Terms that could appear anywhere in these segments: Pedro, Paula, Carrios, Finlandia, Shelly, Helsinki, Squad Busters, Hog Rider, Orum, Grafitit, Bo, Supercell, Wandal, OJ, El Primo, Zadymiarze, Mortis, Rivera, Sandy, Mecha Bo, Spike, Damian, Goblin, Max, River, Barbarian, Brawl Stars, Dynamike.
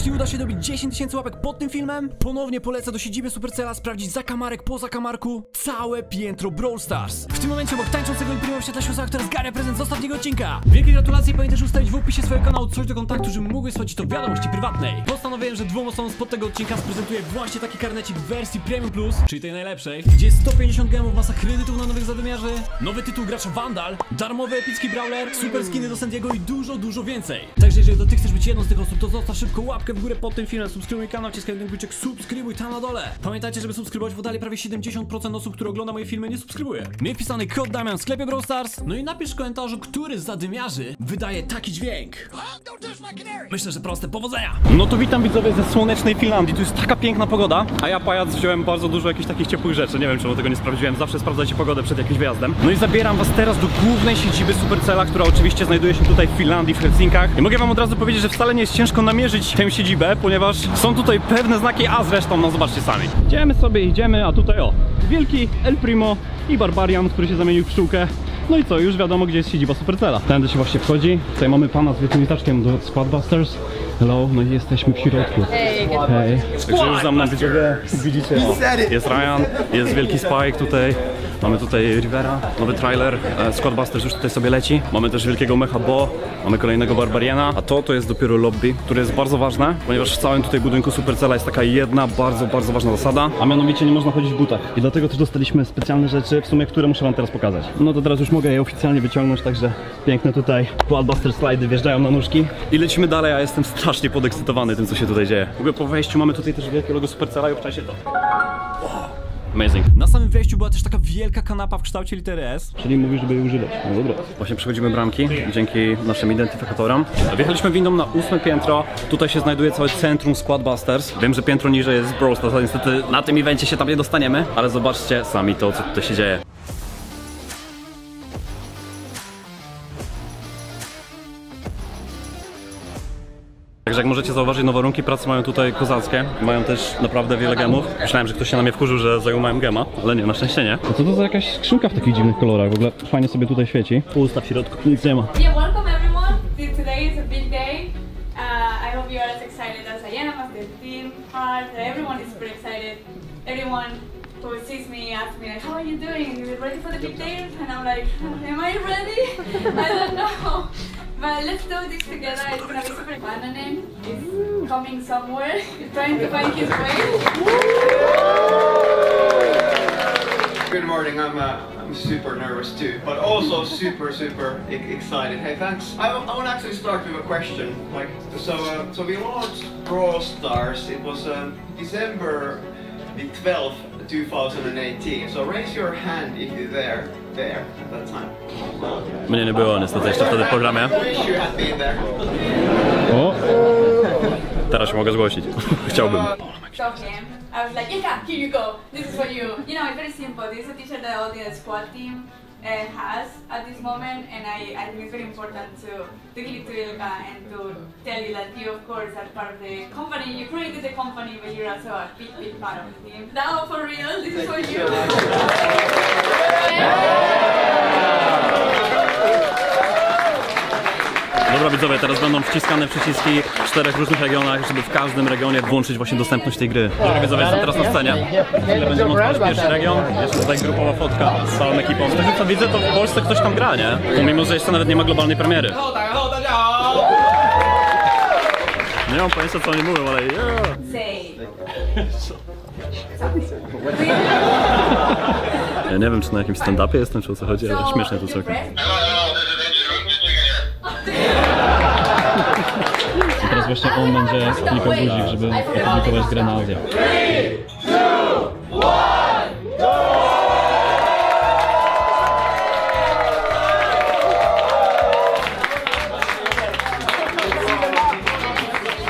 Jeśli uda się dobić 10 tysięcy łapek pod tym filmem, ponownie polecę do siedziby Supercella sprawdzić za kamarek, poza kamarku całe piętro Brawl Stars. W tym momencie obok tańczącego El Primo wsiadła się osoba, która zgarnia prezent z ostatniego odcinka. Wielkie gratulacje i pamiętaj, że ustawić w opisie swojego kanału coś do kontaktu, żeby mogłeś wysłać to wiadomości prywatnej. Postanowiłem, że dwóm osobom spod tego odcinka sprezentuję właśnie taki karnecik w wersji Premium Plus, czyli tej najlepszej, gdzie jest 150 gemów, masa kredytów na nowych zadymiarzy, nowy tytuł gracza Wandal, darmowy epicki brawler, super skiny do Sandiego i dużo, dużo więcej. Także jeżeli do tych chcesz być jedną z tych osób, to zostaw szybko łapkę w górę pod tym filmem, subskrybuj kanał, wciskaj ten guziczek, subskrybuj tam na dole. Pamiętajcie, żeby subskrybować, bo dalej prawie 70% osób, które ogląda moje filmy, nie subskrybuje. Miej wpisany kod Damian w sklepie Brawl Stars, no i napisz w komentarzu, który z zadymiarzy wydaje taki dźwięk. Myślę, że proste. Powodzenia! No to witam widzowie ze słonecznej Finlandii, tu jest taka piękna pogoda, a ja pajac wziąłem bardzo dużo jakichś takich ciepłych rzeczy, nie wiem czemu tego nie sprawdziłem, zawsze sprawdzajcie pogodę przed jakimś wyjazdem. No i zabieram was teraz do głównej siedziby Supercella, która oczywiście znajduje się tutaj w Finlandii, w Helsinkach. I mogę wam od razu powiedzieć, że wcale nie jest ciężko namierzyć tę siedzibę, ponieważ są tutaj pewne znaki, a zresztą no zobaczcie sami. Idziemy sobie, idziemy, a tutaj o, wielki El Primo i Barbarian, który się zamienił w pszczółkę. No i co, już wiadomo, gdzie jest siedziba Supercella. Tędy się właśnie wchodzi. Tutaj mamy pana z wietnamitaczkiem do Squad Busters. Hello, no i jesteśmy w środku. Hej. Także już za mną widzicie, o, jest Ryan, jest wielki Spike tutaj. Mamy tutaj Rivera, nowy trailer, Squad Busters już tutaj sobie leci. Mamy też wielkiego Mecha Bo, mamy kolejnego Barbariana. A to jest dopiero lobby, które jest bardzo ważne, ponieważ w całym tutaj budynku Supercella jest taka jedna bardzo, bardzo ważna zasada, a mianowicie nie można chodzić w butach. I dlatego też dostaliśmy specjalne rzeczy, w sumie, które muszę wam teraz pokazać. No to teraz już mogę je oficjalnie wyciągnąć, także piękne tutaj Squad Buster slajdy wjeżdżają na nóżki. I lecimy dalej, a jestem strasznie podekscytowany tym, co się tutaj dzieje. W ogóle po wejściu mamy tutaj też wielkie logo Supercella i obczajcie to. Amazing. Na samym wejściu była też taka wielka kanapa w kształcie litery S. Czyli mówisz, żeby jej używać. No dobra. Właśnie przechodzimy bramki dzięki naszym identyfikatorom. Wjechaliśmy windą na 8 piętro. Tutaj się znajduje całe centrum Squad Busters. Wiem, że piętro niżej jest Brawl Stars, a niestety na tym evencie się tam nie dostaniemy. Ale zobaczcie sami to, co tutaj się dzieje. Także jak możecie zauważyć, no warunki pracy mają tutaj kozackie, mają też naprawdę wiele gemów. Myślałem, że ktoś się na mnie wkurzył, że zajumałem gema, ale nie, na szczęście nie. A co to za jakaś skrzynka w takich dziwnych kolorach? W ogóle fajnie sobie tutaj świeci. Pusta w środku, nic nie ma. Yeah, welcome everyone. Today is a big day. I hope you are as excited as I am, as the team are. Everyone is super excited. Everyone who sees me asks me, like, how are you doing? Are you ready for the big day? And I'm like, am I ready? I don't know. But let's do this together. It's gonna be super fun, and then it's coming somewhere. He's trying to find his way. Good morning. I'm super nervous too, but also super excited. Hey, thanks. I want to actually start with a question. Like, so we launched Brawl Stars. It was December the 12th, 2018. So raise your hand if you're there. Mnie nie było niestety jeszcze wtedy w programie. O! Teraz się mogę zgłosić. Chciałbym. I was like, yeah, here you go. This is for you. You know, it's very simple. This is a t-shirt that all the squad team has at this moment, and I think it's very important to give it to Ilka and to tell you that you, of course, are part of the company. You created the company, but you're also a big part of the team. Now, for real, this is for you. Dobra widzowie, teraz będą wciskane przyciski w 4 różnych regionach, żeby w każdym regionie włączyć właśnie dostępność tej gry. Dobra widzowie, jestem teraz na scenie. Chwilę będziemy odpalać pierwszy region, jeszcze tutaj grupowa fotka z całą ekipą. Z tego co widzę, to w Polsce ktoś tam gra, nie? Pomimo, że jeszcze nawet nie ma globalnej premiery. Nie mam pojęcia co oni mówią, ale ja nie wiem czy na jakimś stand-upie jestem, czy o co chodzi, ale śmiesznie to całkiem. I teraz właśnie on będzie klikał guzik, żeby opublikować grę na audio. 3, 2, 1, go!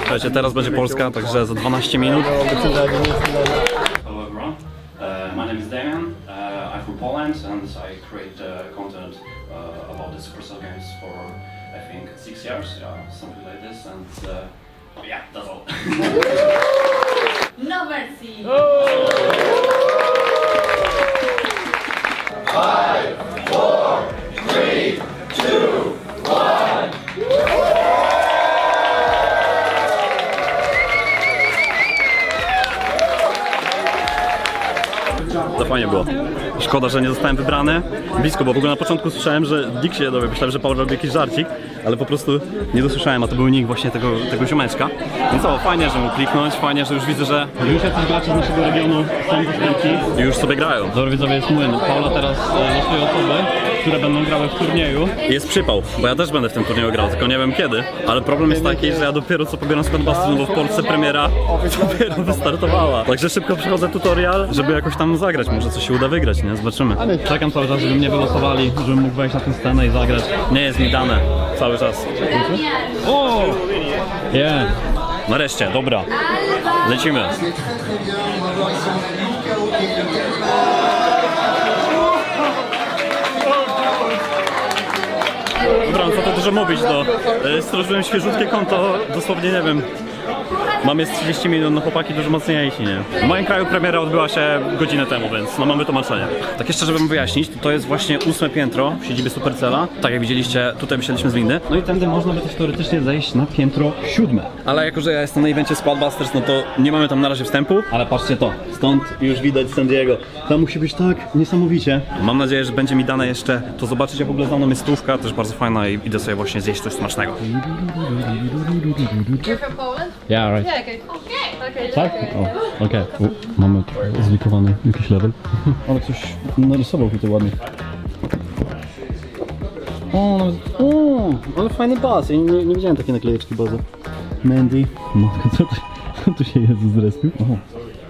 Słuchajcie, teraz będzie Polska, także za 12 minut. Hello everyone, my name is Damian, I'm from Poland and I create content about the Supercell games for I think 6 years, yeah, something like this, and yeah, that's all. No mercy. Oh. 5, 4, 3, 2, 1. fajnie było. Szkoda, że nie zostałem wybrany. Blisko, bo w ogóle na początku słyszałem, że Dick się dowie. Myślałem, że Paula robi jakiś żarcik, ale po prostu nie dosłyszałem, a to był nick właśnie tego ziomeczka. No co, fajnie, że mógł kliknąć, fajnie, że już widzę, że już jacyś gracze z naszego regionu są dostępni i już sobie grają. Dobra, widzowie, jest młyn. Paula teraz losuje osoby, które będą grały w turnieju. Jest przypał, bo ja też będę w tym turnieju grał, tylko nie wiem kiedy. Ale problem jest taki, że ja dopiero co pobieram Squad Busters, bo w Polsce premiera dopiero wystartowała. Także szybko przechodzę tutorial, żeby jakoś tam zagrać. Może coś się uda wygrać, nie? Zobaczymy. Czekam cały czas, żeby mnie wylosowali, żebym mógł wejść na tę scenę i zagrać. Nie jest mi dane cały czas. O! Yeah. Nareszcie, dobra. Lecimy. Dobra, co to dużo mówić, no. Stworzyłem świeżutkie konto, dosłownie nie wiem. Mam jest 30 minut, no chłopaki dużo mocniejsi, nie? W moim kraju premiera odbyła się godzinę temu, więc no mamy tłumaczenie. Tak jeszcze, żeby wyjaśnić, to jest właśnie 8 piętro w siedzibie Supercella. Tak jak widzieliście, tutaj wysiedliśmy z windy. No i tędy można by też teoretycznie zejść na piętro 7. Ale jako, że ja jestem na evencie Squad Busters, no to nie mamy tam na razie wstępu. Ale patrzcie to, stąd już widać Sandiego. Tam musi być tak niesamowicie. Mam nadzieję, że będzie mi dane jeszcze to zobaczyć, jak w ogóle za mną jest stówka, też bardzo fajna i idę sobie właśnie zjeść coś smacznego. Yeah, right. Yeah, okay. Okay, tak? O, okej. Okay. Mamy zlikowany jakiś level. Ale ktoś narysował tutaj ładnie. O, ale fajny baz. Ja nie widziałem takiej naklejeczki bazy. Mandy. Matka, co tu się jest zrespił?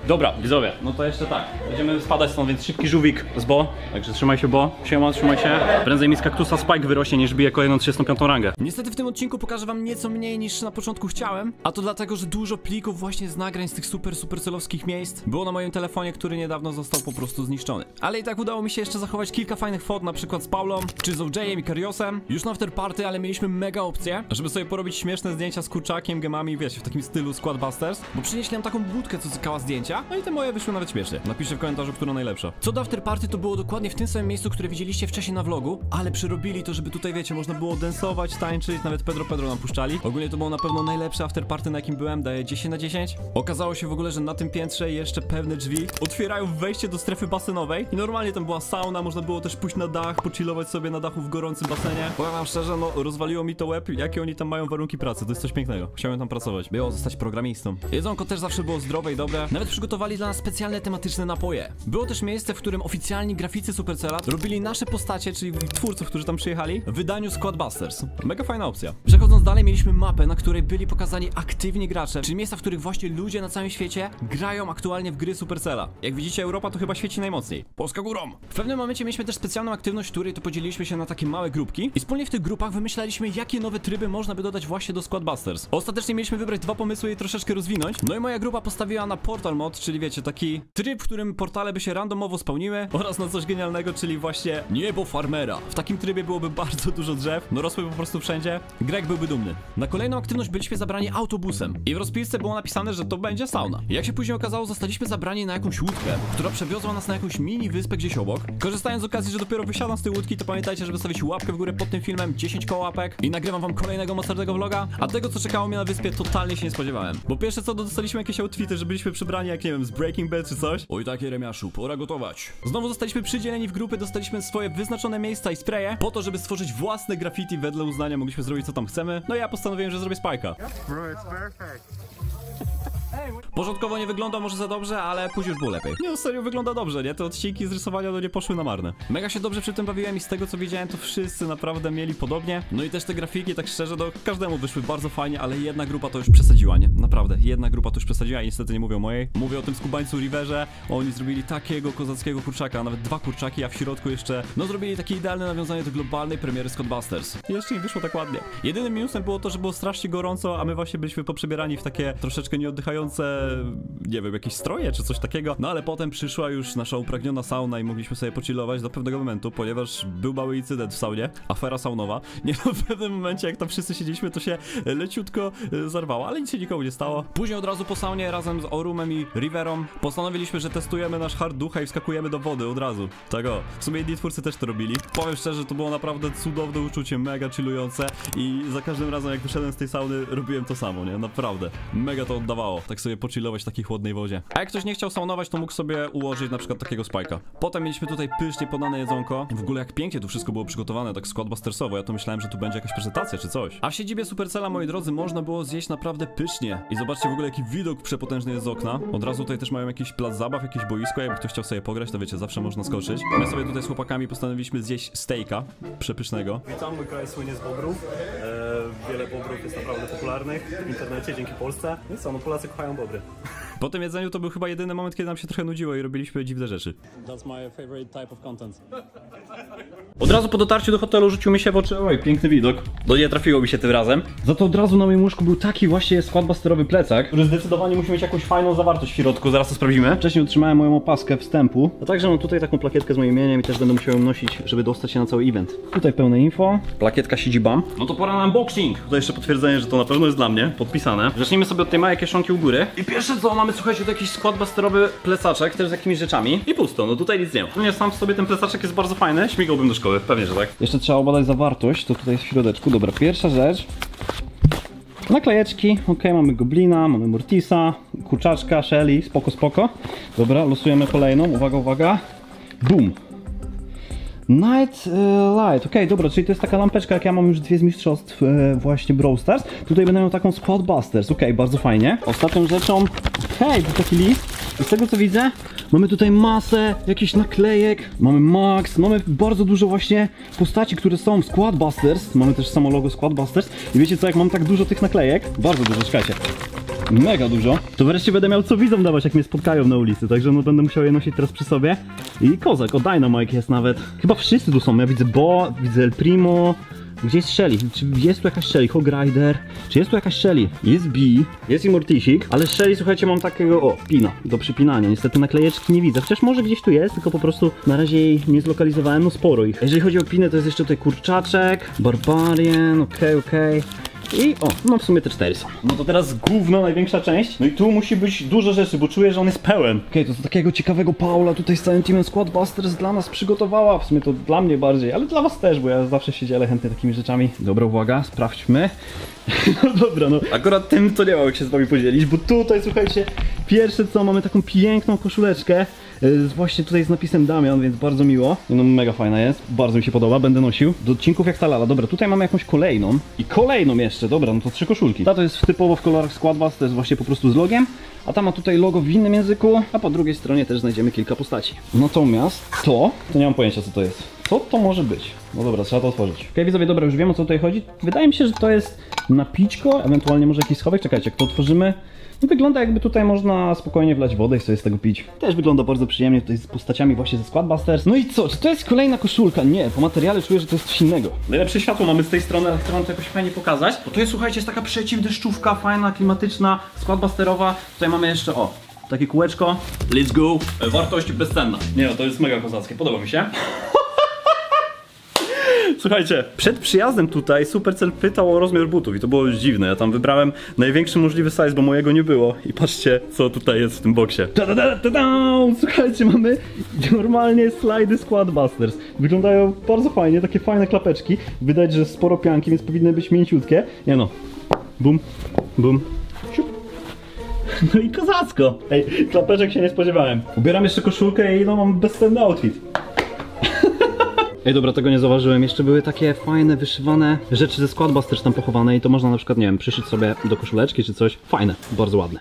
Dobra, widzowie, no to jeszcze tak. Będziemy spadać stąd, więc szybki żółwik z Bo. Także trzymaj się, Bo. Siema, trzymaj się. Prędzej mi z kaktusa Spike wyrośnie, niż bije kolejną 35. rangę. Niestety w tym odcinku pokażę wam nieco mniej, niż na początku chciałem. A to dlatego, że dużo plików właśnie z nagrań z tych supercelowskich miejsc było na moim telefonie, który niedawno został po prostu zniszczony. Ale i tak udało mi się jeszcze zachować kilka fajnych fot, na przykład z Paulą, czy z OJ-em i Carriosem. Już na afterparty, ale mieliśmy mega opcję, żeby sobie porobić śmieszne zdjęcia z kurczakiem, gemami, wiecie, w takim stylu Squad Busters. Bo przynieśli nam taką budkę, co cykała zdjęcia. No i te moje wyszły nawet śmiesznie. Napiszcie w komentarzu, która najlepsza. Co do afterparty, to było dokładnie w tym samym miejscu, które widzieliście wcześniej na vlogu, ale przerobili to, żeby tutaj, wiecie, można było dansować, tańczyć, nawet Pedro nam puszczali. Ogólnie to było na pewno najlepsze afterparty, na jakim byłem, daje 10 na 10. Okazało się w ogóle, że na tym piętrze jeszcze pewne drzwi otwierają wejście do strefy basenowej i normalnie tam była sauna, można było też pójść na dach, pochillować sobie na dachu w gorącym basenie. Powiem wam szczerze, no rozwaliło mi to łeb, jakie oni tam mają warunki pracy, to jest coś pięknego. Chciałem tam pracować, było zostać programistą. Jedzonko też zawsze było zdrowe i dobre. Nawet przygotowali dla nas specjalne tematyczne napoje. Było też miejsce, w którym oficjalni graficy Supercella robili nasze postacie, czyli twórców, którzy tam przyjechali, w wydaniu Squad Busters. Mega fajna opcja. Przechodząc dalej, mieliśmy mapę, na której byli pokazani aktywni gracze, czyli miejsca, w których właśnie ludzie na całym świecie grają aktualnie w gry Supercella. Jak widzicie, Europa to chyba świeci najmocniej. Polska górą! W pewnym momencie mieliśmy też specjalną aktywność, w której to podzieliliśmy się na takie małe grupki i wspólnie w tych grupach wymyślaliśmy, jakie nowe tryby można by dodać właśnie do Squad Busters. Ostatecznie mieliśmy wybrać dwa pomysły i troszeczkę rozwinąć. No i moja grupa postawiła na portal mod, czyli wiecie, taki tryb, w którym portale by się randomowo spełniły, oraz na coś genialnego, czyli właśnie niebo farmera. W takim trybie byłoby bardzo dużo drzew, no rosły po prostu wszędzie. Greg byłby dumny. Na kolejną aktywność byliśmy zabrani autobusem i w rozpisce było napisane, że to będzie sauna. Jak się później okazało, zostaliśmy zabrani na jakąś łódkę, która przewiozła nas na jakąś mini wyspę gdzieś obok. Korzystając z okazji, że dopiero wysiadam z tej łódki, to pamiętajcie, żeby stawić łapkę w górę pod tym filmem, 10 koło łapek i nagrywam wam kolejnego mocarnego vloga, a tego, co czekało mnie na wyspie, totalnie się nie spodziewałem. Bo pierwsze co, dostaliśmy jakieś outfity, że byliśmy przebrani jak, nie wiem, z Breaking Bad czy coś. Oj, takie remiaszu, pora gotować. Znowu zostaliśmy przydzieleni w grupy, dostaliśmy swoje wyznaczone miejsca i spreje, po to, żeby stworzyć własne graffiti wedle uznania, mogliśmy zrobić co tam chcemy. No i ja postanowiłem, że zrobię Spike'a. Porządkowo nie wygląda może za dobrze, ale później już było lepiej. Nie, no serio wygląda dobrze, nie? Te odcinki z rysowania no nie poszły na marne. Mega się dobrze przy tym bawiłem i z tego co widziałem, to wszyscy naprawdę mieli podobnie. No i też te grafiki, tak szczerze, do każdemu wyszły bardzo fajnie, ale jedna grupa to już przesadziła, nie? Naprawdę, jedna grupa to już przesadziła i niestety nie mówię o mojej. Mówię o tym skubańcu Riverze, oni zrobili takiego kozackiego kurczaka, a nawet dwa kurczaki, a w środku jeszcze, no zrobili takie idealne nawiązanie do globalnej premiery Squad Busters. I jeszcze im wyszło tak ładnie. Jedynym minusem było to, że było strasznie gorąco, a my właśnie byliśmy poprzebierani w takie troszeczkę nieoddychające, nie wiem, jakieś stroje czy coś takiego. No ale potem przyszła już nasza upragniona sauna i mogliśmy sobie pochillować do pewnego momentu, ponieważ był mały incydent w saunie, afera saunowa. Nie no, w pewnym momencie jak tam wszyscy siedzieliśmy, to się leciutko zarwało, ale nic się nikomu nie stało. Później od razu po saunie razem z Orumem i Riverą postanowiliśmy, że testujemy nasz hard ducha i wskakujemy do wody od razu. Tego. W sumie inni twórcy też to robili. Powiem szczerze, to było naprawdę cudowne uczucie, mega chillujące i za każdym razem jak wyszedłem z tej sauny robiłem to samo, nie? Naprawdę. Mega to oddawało. Tak sobie sobie pochillować w takiej chłodnej wodzie. A jak ktoś nie chciał saunować, to mógł sobie ułożyć na przykład takiego Spike'a. Potem mieliśmy tutaj pysznie podane jedzonko. W ogóle jak pięknie tu wszystko było przygotowane, tak squadbustersowo. Ja to myślałem, że tu będzie jakaś prezentacja czy coś. A w siedzibie Supercella, moi drodzy, można było zjeść naprawdę pysznie. I zobaczcie w ogóle jaki widok przepotężny jest z okna. Od razu tutaj też mają jakiś plac zabaw, jakieś boisko. Jakby ktoś chciał sobie pograć, to wiecie, zawsze można skoczyć. My sobie tutaj z chłopakami postanowiliśmy zjeść steaka przepysznego. Witam, mój kraj słynie z bobrów. Wiele bobrów jest naprawdę popularnych w internecie dzięki Polsce. Więc no Polacy kochają bobry. Po tym jedzeniu to był chyba jedyny moment, kiedy nam się trochę nudziło i robiliśmy dziwne rzeczy. That's my favorite type of content. Od razu po dotarciu do hotelu rzucił mi się w oczy, oj, piękny widok. No nie trafiło mi się tym razem. Za to od razu na moim łóżku był taki właśnie squadbusterowy plecak, który zdecydowanie musi mieć jakąś fajną zawartość w środku, zaraz to sprawdzimy. Wcześniej utrzymałem moją opaskę wstępu, a także mam tutaj taką plakietkę z moim imieniem i też będę musiał ją nosić, żeby dostać się na cały event. Tutaj pełne info, plakietka siedziba. No to pora na unboxing. Tutaj jeszcze potwierdzenie, że to na pewno jest dla mnie, podpisane. Zacznijmy sobie od tej małej kieszonki u góry. I pierwsze co mamy, słuchajcie, to jakiś squadbusterowy plecaczek, też z jakimiś rzeczami. I pusto, no tutaj nic nie ma. Nie, sam w sobie ten plecaczek jest bardzo fajny, śmigałbym do szkoły, pewnie, że tak. Jeszcze trzeba obadać zawartość, to tutaj jest w środeczku. Dobra, pierwsza rzecz. Naklejeczki, ok, mamy Goblina, mamy Mortisa, Kurczaczka, Shelly, spoko, spoko. Dobra, losujemy kolejną, uwaga, uwaga. Boom. Night Light, okej, dobra, czyli to jest taka lampeczka, jak ja mam już dwie z mistrzostw właśnie Brawl Stars. Tutaj będę miał taką Squad Busters, okej, bardzo fajnie. Ostatnią rzeczą, hej, to taki list. I z tego co widzę, mamy tutaj masę jakichś naklejek, mamy Max, mamy bardzo dużo właśnie postaci, które są w Squad Busters. Mamy też samo logo Squad Busters. I wiecie co, jak mam tak dużo tych naklejek, bardzo dużo, czekajcie, mega dużo, to wreszcie będę miał co widzom dawać, jak mnie spotkają na ulicy, także no będę musiał je nosić teraz przy sobie. I kozak, o, Dynamike jest nawet. Chyba wszyscy tu są, ja widzę Bo, widzę El Primo. Gdzie jest Shelly? Czy jest tu jakaś Shelly? Hog Rider? Czy jest tu jakaś Shelly? Jest B, jest i Mortisik, ale Shelly, słuchajcie, mam takiego, o, pina, do przypinania. Niestety naklejeczki nie widzę, chociaż może gdzieś tu jest, tylko po prostu na razie jej nie zlokalizowałem, no sporo ich. Jeżeli chodzi o pinę, to jest jeszcze tutaj Kurczaczek, Barbarian, okej. I o, no w sumie te 4 są. No to teraz gówno, największa część. No i tu musi być dużo rzeczy, bo czuję, że on jest pełen. Okej, to takiego ciekawego Paula tutaj z całym teamem Squad Busters dla nas przygotowała. W sumie to dla mnie bardziej, ale dla was też, bo ja zawsze się dzielę chętnie takimi rzeczami. Dobra, uwaga, sprawdźmy. No dobra, no akurat tym to nie mam jak się z wami podzielić, bo tutaj, słuchajcie, pierwsze co, mamy taką piękną koszuleczkę właśnie tutaj z napisem Damian, więc bardzo miło. No mega fajna jest, bardzo mi się podoba, będę nosił do odcinków jak ta lala. Dobra, tutaj mamy jakąś kolejną i kolejną jeszcze, dobra, no to 3 koszulki. Ta to jest typowo w kolorach Squadbus, to jest właśnie po prostu z logiem, a ta ma tutaj logo w innym języku, a po drugiej stronie też znajdziemy kilka postaci. Natomiast to nie mam pojęcia co to jest. Co to może być? No dobra, trzeba to otworzyć. Okej, widzowie, dobra, już wiem o co tutaj chodzi. Wydaje mi się, że to jest napiczko, ewentualnie może jakiś schowek. Czekajcie, jak to otworzymy. No wygląda jakby tutaj można spokojnie wlać wodę i sobie z tego pić. Też wygląda bardzo przyjemnie tutaj z postaciami właśnie ze Squad Busters. No i co? Czy to jest kolejna koszulka? Nie, po materiale czuję, że to jest coś innego. Najlepsze światło mamy z tej strony, ale chcę wam to jakoś fajnie pokazać. Bo to jest, słuchajcie, jest taka przeciwdeszczówka, fajna, klimatyczna, Squad Busterowa. Tutaj mamy jeszcze, o, takie kółeczko. Let's go. Wartość bezcenna. Nie no, to jest mega kozackie, podoba mi się. Słuchajcie, przed przyjazdem tutaj Supercell pytał o rozmiar butów i to było dziwne. Ja tam wybrałem największy możliwy size, bo mojego nie było. I patrzcie, co tutaj jest w tym boksie. Słuchajcie, mamy normalnie slajdy Squad Busters. Wyglądają bardzo fajnie, takie fajne klapeczki. Widać, że sporo pianki, więc powinny być mięciutkie. Nie no, bum, bum. No i kozacko. Ej, klapeczek się nie spodziewałem. Ubieram jeszcze koszulkę i no mam bezcenny outfit. Ej, dobra, tego nie zauważyłem. Jeszcze były takie fajne, wyszywane rzeczy ze Squad Busters tam pochowane i to można na przykład, nie wiem, przyszyć sobie do koszuleczki czy coś. Fajne, bardzo ładne.